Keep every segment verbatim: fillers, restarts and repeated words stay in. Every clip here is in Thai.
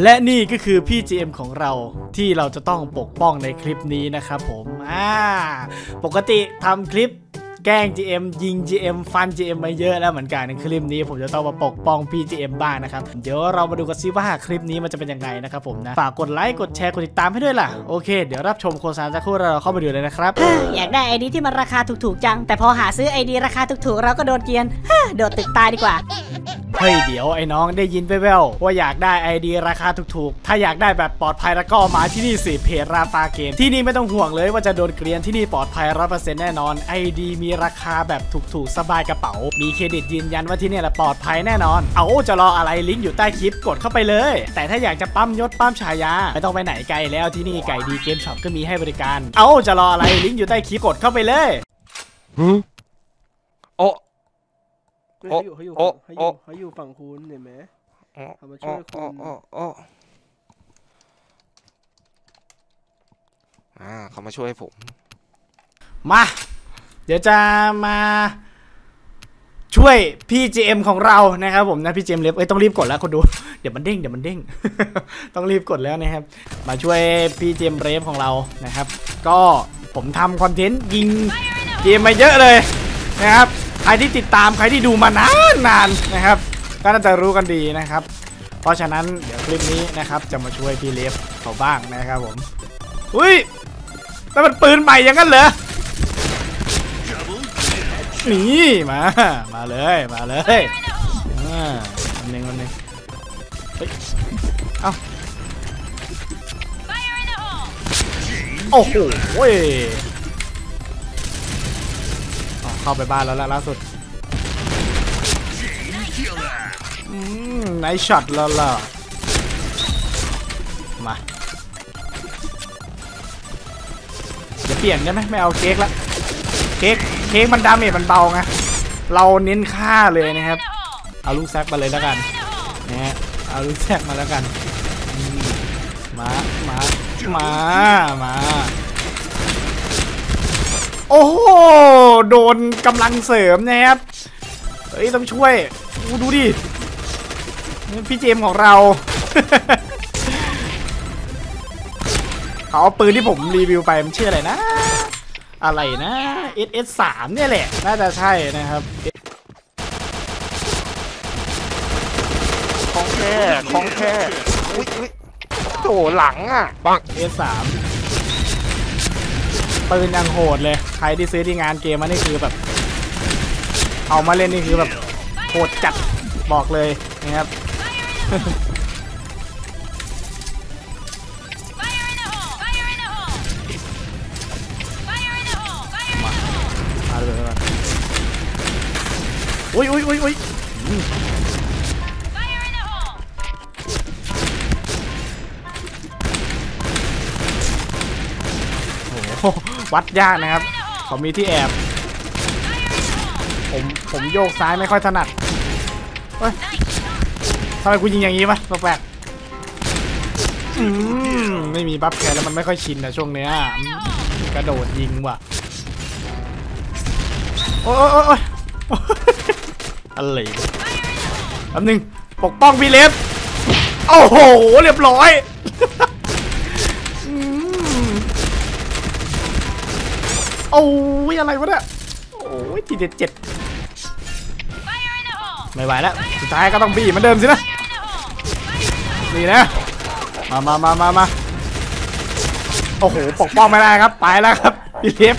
และนี่ก็คือพี่ จี เอ็ม ของเราที่เราจะต้องปกป้องในคลิปนี้นะครับผมอ่าปกติทำคลิปแกล้ง จี เอ็ม ยิง จี เอ็ม ฟัน จี เอ็ม มาเยอะแล้วเหมือนกันในคลิปนี้ผมจะต้องมาปกป้องพี่ จี เอ็ม บ้างนะครับเดี๋ยวเรามาดูกันซิว่าคลิปนี้มันจะเป็นยังไงนะครับผมนะฝากกดไลค์กดแชร์กดติดตามให้ด้วยล่ะโอเคเดี๋ยวรับชมโฆษณาสักครู่เราเข้าไปดูเลยนะครับอยากได้ไอดีที่มันราคาถูกๆจังแต่พอหาซื้อไอดีราคาถูกๆเราก็โดนเกลียนโดดตึกตายดีกว่าเฮ้ยเดี๋ยวไอ้น้องได้ยินแว่วๆว่าอยากได้ไอดีราคาถูกๆถ้าอยากได้แบบปลอดภัยแล้วก็มาที่นี่สิเพจราฟาเกมที่นี่ไม่ต้องห่วงเลยว่าจะโดนเกลียนที่นี่ปลอดภัย ร้อยเปอร์เซ็นต์ แน่นอนไอดีมีราคาแบบถูกๆสบายกระเป๋ามีเครดิตยืนยันว่าที่นี่แหละปลอดภัยแน่นอนเอาจะรออะไรลิงก์อยู่ใต้คลิปกดเข้าไปเลยแต่ถ้าอยากจะปั้มยศปั้มฉายาไม่ต้องไปไหนไกลแล้วที่นี่ไก่ดีเกมช็อปก็มีให้บริการเอาจะรออะไรลิงก์อยู่ใต้คลิปกดเข้าไปเลยโอ้เขาอยู่เขาอยู่เขาอยู่ฝั่งคุณเห็นไหมเขามาช่วยคุณอ่าเขามาช่วยผมมาเดี๋ยวจะมาช่วยพี่ จี เอ็ม ของเรานะครับผมนะพี่ จี เอ็ม เล็บเอ้ยต้องรีบกดแล้วคนดูเดี๋ยวมันเด้งเดี๋ยวมันเด้ง ต้องรีบกดแล้วนะครับมาช่วยพี่ จี เอ็ม เล็บของเรานะครับก็ผมทำคอนเทนต์ยิงเกมมาเยอะเลยนะครับใครที่ติดตามใครที่ดูมานานนานนะครับก็น่าจะรู้กันดีนะครับเพราะฉะนั้นเดี๋ยวคลิปนี้นะครับจะมาช่วยพี่เล็บเขาบ้างนะครับผมอุ้ยแล้วมันปืนใหม่อย่างนั้นเหรอนี่มามาเลยมาเลยอันหนึ่งอันหนึ่งเอ้าโอ้โหเข้าไปบ้านแล้วล่าสุดไนท์ช็อตแล้วล่ะมาจะเปลี่ยนได้ไหมไม่เอาเค้กละเค้กเค้กมันดาเมจมันเบาไงเราเน้นฆ่าเลยนะครับเอาลูกแซกมาเลยแล้วกันนะฮะเอาลูกแซกมาแล้วกันมามามามาโอ้โหโดนกำลังเสริมนะครับเฮ้ยต้องช่วยดูดิพี่เจมของเรา เขาเอาปืนที่ผมรีวิวไปมันชื่ออะไรนะอะไรนะ เอส เอส สาม เนี่ยแหละน่าจะใช่นะครับของแค่ของแค่อุ๊ยอุ๊ยโถ่หลังอ่ะบัง เอส สามปืนยังโหดเลยใครที่ซื้อที่งานเกมมันนี่คือแบบเอามาเล่นนี่คือแบบโหดจัดบอกเลยนะครับ มาเลยมาอุ้ยอุ้ยอุ้ยอุ้ยวัดยากนะครับเขามีที่แอบผมผมโยกซ้ายไม่ค่อยถนัดเฮ้ยทำไมกูยิงอย่างนี้วะแปลกๆอืมไม่มีบัฟแคร์แล้วมันไม่ค่อยชินนะช่วงเนี้ยกระโดดยิงว่ะโอ้ยโอ้ยอะไรแป๊บนึงปกป้องพี่เล็บโอ้โหเรียบร้อยโอ้ยอะไรวะเนี่ยโอ้ยทีเด็ดเจ็ดไม่ไหวแล้วสุดท้ายก็ต้องบี้เหมือนเดิมสินะนี่นะมามามามามาโอ้โหปกป้องไม่ได้ครับไปแล้วครับพี่เล็บ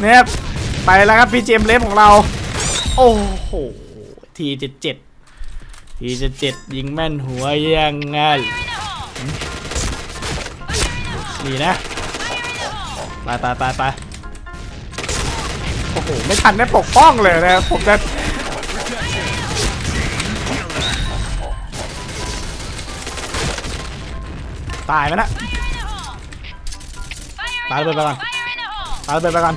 เนี่ยไปแล้วครับพี่เจมเล็บของเราโอ้โหทีเจ็ดเจ็ดทีเจ็ดเจ็ดยิงแม่นหัวยังไงนี่นะไปไปไปไปโอ้โหไม่ทันได้ปกป้องเลยนะผมจะตายไหมนะตายไปไปก่อนตายไปไปก่อน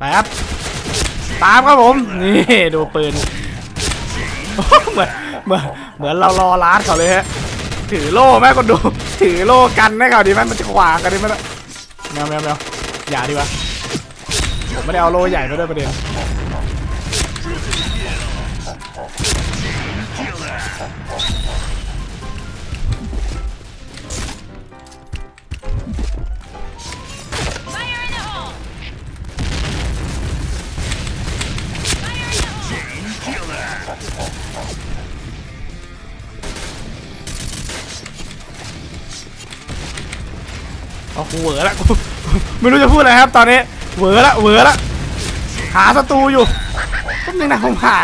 ไปครับตามครับผมนี่ดูปืนเหมือนเหมือนเหมือนเรารอลาดเขาเลยฮะ ถือโล่แม่ก็ดูถือโล่กันแม่เขาดีไหมมันจะขวางกันได้ไหมล่ะแมวแมวแมวอย่าดีวะผมไม่ได้เอาโล่ใหญ่มาด้วยประเด็นเอากูเวอร์ละกูไม่รู้จะพูดอะไรครับตอนนี้เวอร์ละเวอร์ละหาศัตรูอยู่ต้นนึงนะผมหา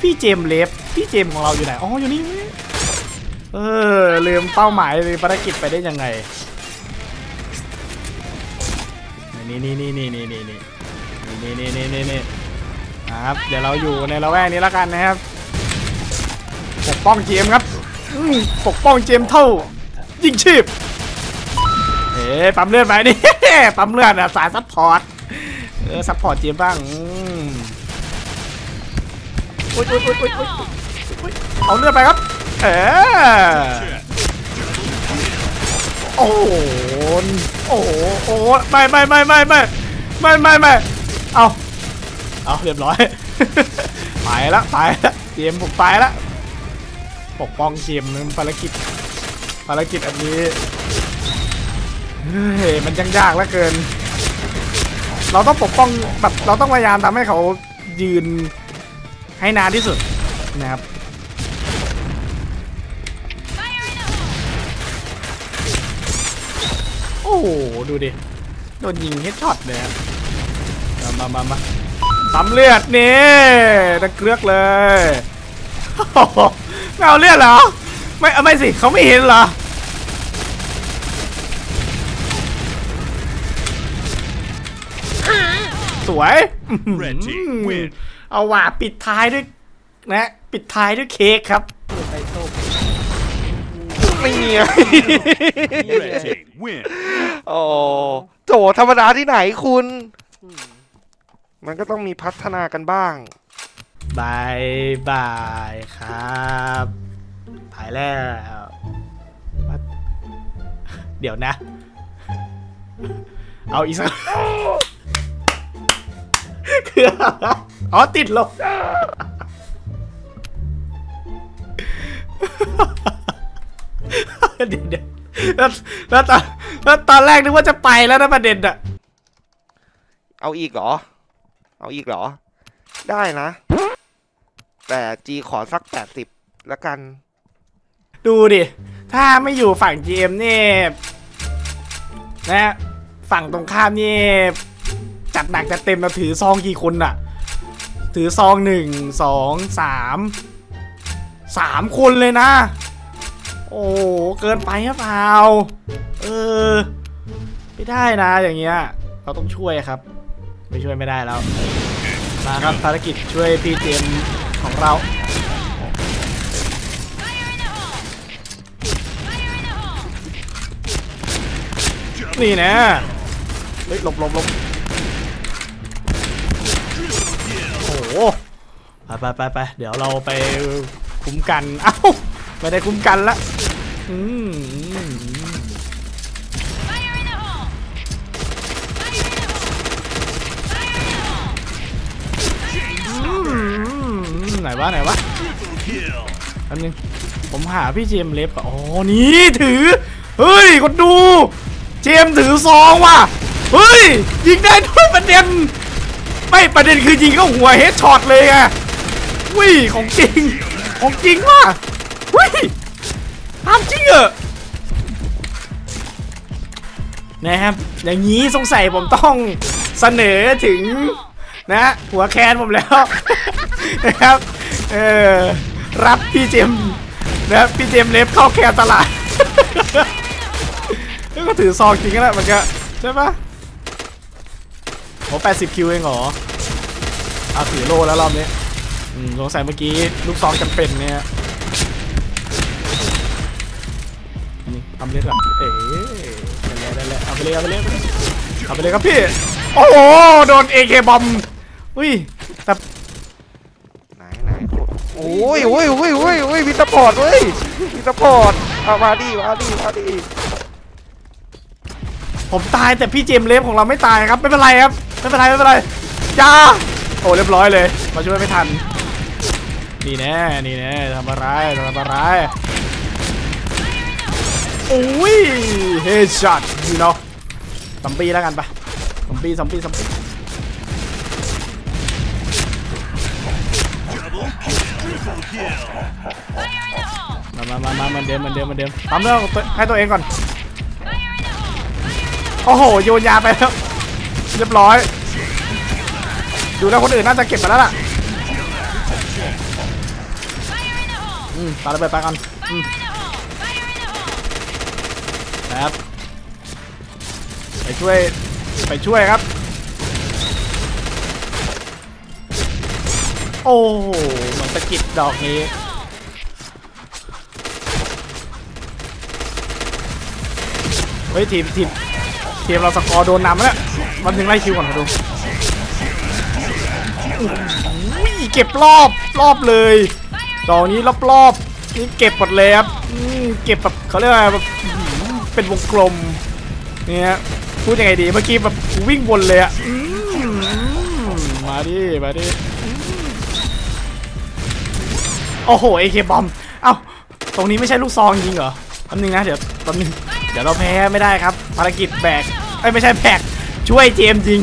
พี่เจมเล็บพี่เจมของเราอยู่ไหนอ๋ออยู่นี่เออลืมเป้าหมายลืมภารกิจไปได้ยังไงนี่นี่นี่นี่นี่นี่นี่นี่นี่นี่นี่ครับเดี๋ยวเราอยู่ในละแวกนี้แล้วกันนะครับปกป้องเจมครับปกป้องเจมเท่ายิงชีพเอ๋ปั๊มเลือดไปนี่ปั๊มเลือดนะสายซัพพอร์ตเออซัพพอร์ตเจมบ้างเอาเลือดไปครับเออโอ้โหโอ้โหไม่ไม่ไม่ไม่ไม่ไม่ไม่ไม่เอาเอาเรียบร้อยไปแล้วไปแล้วเจมผมไปแล้วปกป้องเจมนึงภารกิจภารกิจอันนี้มันยากๆเหลือเกินเราต้องปกป้องแบบเราต้องพยายามทำให้เขายืนให้นานที่สุดนะครับโอ้โหดูดิโดนยิงเฮดช็อตเลยครับมามามาปั๊มเลือดนี่ตะเกลือกเลยไม่เอาเลือดเหรอไม่ไม่สิเขาไม่เห็นเหรอสวยเอาว่าปิดท้ายด้วยนะปิดท้ายด้วยเค้กครับไม่มีโอ้โจธรรมดาที่ไหนคุณมันก็ต้องมีพัฒนากันบ้างบายบายครับไปแล้วเดี๋ยวนะเอาอีกสักคืออ๋อติดลบเดี๋ยวแล้วตอนแล้วตอนแรกนึกว่าจะไปแล้วนะประเด็นอะเอาอีกเหรอเอาอีกเหรอได้นะแต่จีขอสักแปดสิบละกันดูดิถ้าไม่อยู่ฝั่ง จี เอ็ม นี่นะฝั่งตรงข้ามนี่จัดหนักจัดเต็มเราถือซองกี่คนน่ะถือซองหนึ่งสองสามสามคนเลยนะโอ้เกินไปหรือเปล่าเออไม่ได้นะอย่างเงี้ยเราต้องช่วยครับไม่ช่วยไม่ได้แล้วมาครับภารกิจช่วยพี่เจมของเรานี่นะเฮ้ยหลบหลบหลบโอ้โหไปไปไปเดี๋ยวเราไปคุ้มกันเอ้าไม่ได้คุ้มกันละอืมไหนวะไหนวะแป๊บนึงผมหาพี่เจมเล็บอ่ะอ๋อนี่ถือเฮ้ยกดดูเจมถือซองว่ะเฮ้ยยิงได้ด้วยประเด็นไม่ประเด็นคือยิงเข้าหัวเฮดช็อตเลยไงวิของจริงของจริงว่ะวิทำจริงเหรอนะครับอย่างนี้สงสัยผมต้องเสนอถึงนะหัวแคนผมแล้วนะครับเออรับพี่เจมนะพี่เจมเล็บเข้าแคนตลาดแล้วก็ถือซองจริงก็แล้วมันก็ใช่ปะโอ้แปดสิบคิวเองเหรอเอาถือโลแล้วรอบนี้สงสัยเมื่อกี้ลูกซองจำเป็นเนี่ยนี่ทำเล็กแบบเอ๋ได้เลยเอาไปเลยเอาไปเลยเอาไปเลยครับพี่โอ้โหโดน เอ เค บอมอุ้ยแต่ไหนไหนโอ้ยโอ้ยโอ้ยโอ้ยมีสปอร์ตเว้ยมีสปอร์ต เอามาดิมาดิมาดิผมตายแต่พี่เจมเลฟของเราไม่ตายครับไม่เป็นไรครับไม่เป็นไรไม่เป็นไรจ้าโอ้เรียบร้อยเลยมาช่วยไม่ทันนี่แน่นี่แน่ทำอะไรทำอะไรโอ้ยเฮดช็อตนี่เนาะซัมบี้แล้วกันปะซัมบี้ซัมบี้ซัมบี้มามามามันเดิมมันเดิมมันเดิมทำเรื่องให้ตัวเองก่อนโอ้โหโยนยาไปแล้วเรียบร้อยดูแล้วคนอื่นน่าจะเก็บไปแล้วล่ะอืมปาระเบิดไปกันอืมครับไปช่วยไปช่วยครับโอ้โหมันตะกิดดอกนี้เฮ้ยทีมทีมเกมเราสกอร์โดนนำแล้วมันถึงไล่คิวก่อนดูเก็บรอบรอบเลยดอกนี้รอบรอบนี่เก็บหมดเลยครับเก็บแบบเขาเรียกว่าแบบเป็นวงกลมเนี่ยพูดยังไงดีเมื่อกี้แบบวิ่งวนเลยอ่ะมาดิมาดิโอ้โหเอเคบอมเอ้าตรงนี้ไม่ใช่ลูกซองจริงเหรอแป๊บนึงนะเดี๋ยวแป๊บนึงเดี๋ยวเราแพ้ไม่ได้ครับภารกิจแบกไอ้ไม่ใช่แบกช่วยเจมจริง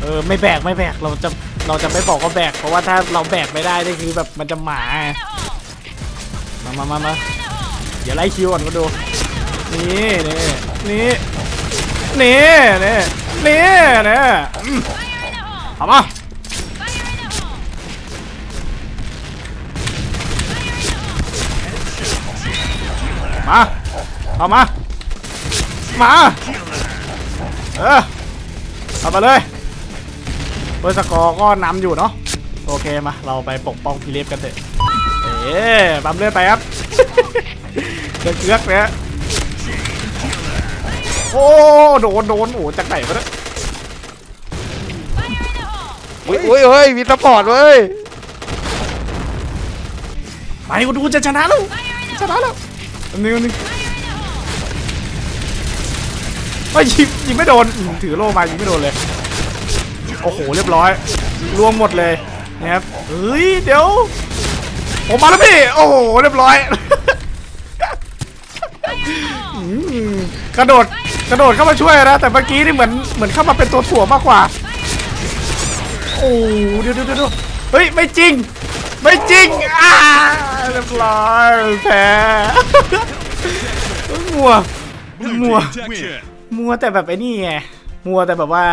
เออไม่แบกไม่แบกเราจะเราจะไม่บอกว่าแบกเพราะว่าถ้าเราแบกไม่ได้นี่คือแบบมันจะหมามามามามาเดี๋ยวไล่คิวก่อนก็ดูนี่นี่นี่นี่นี่นี่นี่เอามามาเอามามาเออเอาไปเลยเบอร์สกอร์ก็นำอยู่เนาะโอเคมาเราไปปกป้องพีเล็บกันเถอะเอ๊ะปั๊มเลือดไปครับเดือดเลือกเนี้ยโอ้โดนโดนโอ้จากไหนมาเนี่ยอุ้ยเฮ้ยมีซัพพอร์ตเว้ยไปกูดูจะชนะแล้วชนะแล้วนี่นี่ไม่ยิงยิงไม่โดนถือโล่มายิงไม่โดนเลยโอ้โหเรียบร้อยรวมหมดเลยนะครับเฮ้ยเดี๋ยวผมมาแล้วพี่โอ้โหเรียบร้อยกระโดดกระโดดเข้ามาช่วยนะแต่เมื่อกี้นี่เหมือนเหมือนเข้ามาเป็นตัวถ่วงมากกว่าโอ้เดี๋ยวเดี๋ยวเดี๋ยวเฮ้ยไม่จริงไม่จริงอ่าเรียบร้อยแพ้มัวมัวมัวแต่แบบไอ้นี่ไงมัวแต่แบบว่า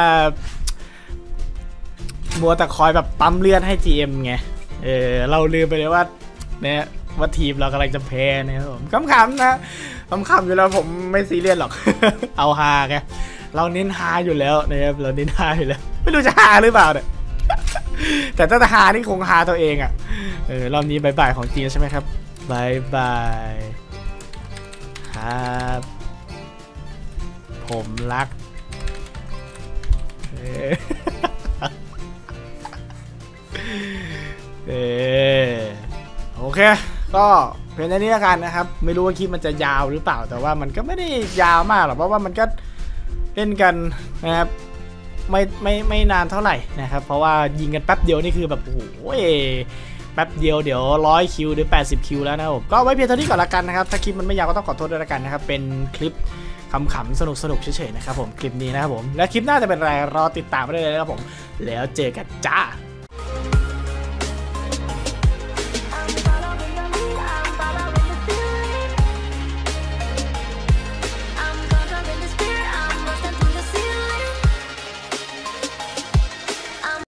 มัวแต่คอยแบบปั๊มเลือดให้ จี เอ็ม ไงเออเราลืมไปเลยว่าเนี่ยว่าทีมเรากำลังจะแพ้นะครับผมขำๆนะขำๆอยู่แล้วผมไม่ซีเรียสหรอก เอาฮาไงเราเน้นฮาอยู่แล้วนะครับเราเน้นฮาอยู่แล้วไม่รู้จะฮาหรือเปล่าเนี่ย แต่ถ้าจะฮานี่คงฮาตัวเองอ่ะเออรอบนี้บายบายของจริงใช่ไหมครับบายบายครับผมรัก เออโอเคก็เพียงแค่นี้ละกันนะครับไม่รู้ว่าคลิปมันจะยาวหรือเปล่าแต่ว่ามันก็ไม่ได้ยาวมากหรอกเพราะว่ามันก็เล่นกันนะครับไม่ไม่ไม่นานเท่าไหร่นะครับเพราะว่ายิงกันแป๊บเดียวนี่คือแบบโอ้ยแป๊บเดียวเดี๋ยวร้อยคิวหรือแปดสิบคิวแล้วนะผมก็ไว้เพียงเท่านี้ก่อนละกันนะครับถ้าคลิปมันไม่ยาวก็ต้องขอโทษด้วยละกันนะครับเป็นคลิปขำๆสนุกๆเฉยๆนะครับผมคลิปนี้นะครับผมและคลิปหน้าจะเป็นอะไรรอติดตามไปได้เลยนะครับผมแล้วเจอกันจ้า